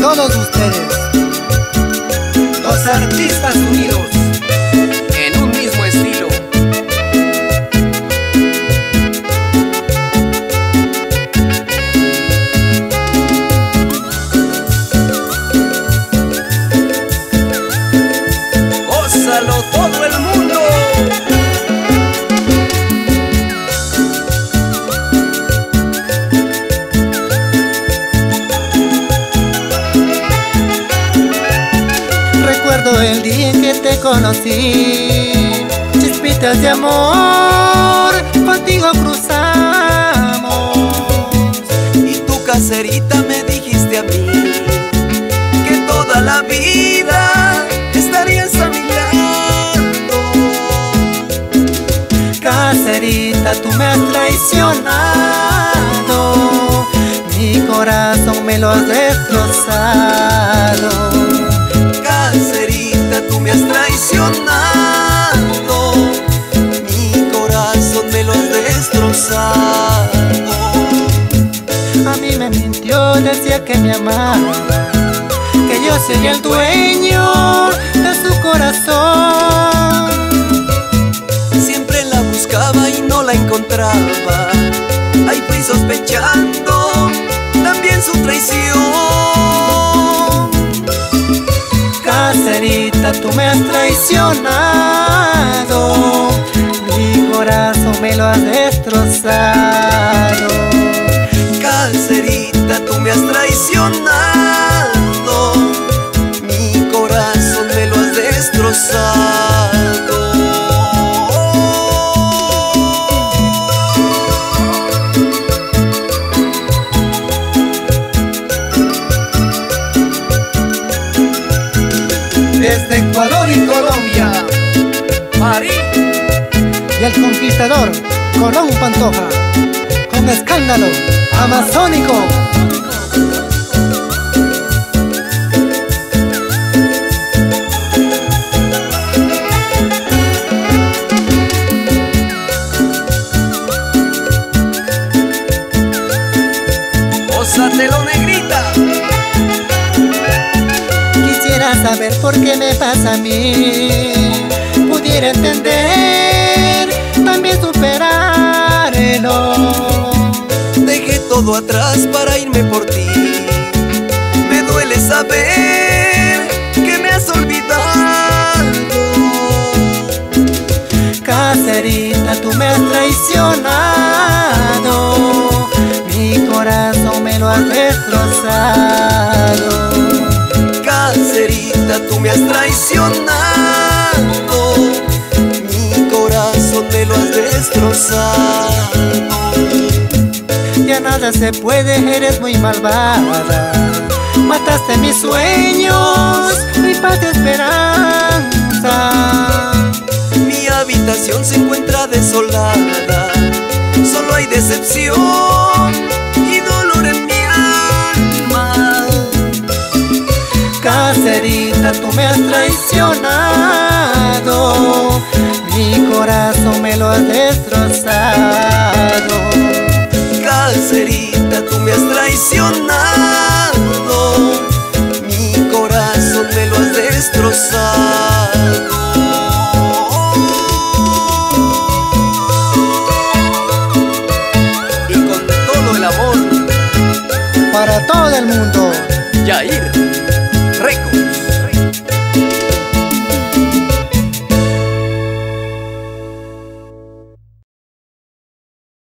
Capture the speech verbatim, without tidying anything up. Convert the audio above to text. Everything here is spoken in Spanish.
todos ustedes, los artistas unidos en un mismo estilo. Gózalo todo el mundo. Recuerdo el día en que te conocí, chispitas de amor contigo cruzamos. Y tú, caserita, me dijiste a mí que toda la vida estarías a mi lado. Caserita, tú me has traicionado, mi corazón me lo has destrozado. Caserita, tú me has traicionado, mi corazón me lo has destrozado. A mí me mintió, decía que me amaba, que yo soy el dueño de su corazón. Siempre la buscaba y no la encontraba, ahí fui sospechando también su traición. Caserita, tú me has traicionado, mi corazón me lo has destrozado. Caserita, tú me has traicionado, mi corazón me lo has destrozado. Desde Ecuador y Colombia, Marí y el Conquistador, Colón Pantoja, con escándalo amazónico. Gózatelo, negrita. Saber por qué me pasa a mí, pudiera entender, también superarlo. Dejé todo atrás para irme por ti, me duele saber que me has olvidado. Caserita, tú me has traicionado, mi corazón me lo has destrozado. Caserita, tú me has traicionado, mi corazón te lo has destrozado. Ya nada se puede, eres muy malvada, mataste mis sueños, mi paz de esperanza. Mi habitación se encuentra desolada, solo hay decepción y dolor en mi alma. Caserita, tú me has traicionado, mi corazón me lo has destrozado. Caserita, tú me has traicionado, mi corazón me lo has destrozado. Y con todo el amor para todo el mundo, Yair.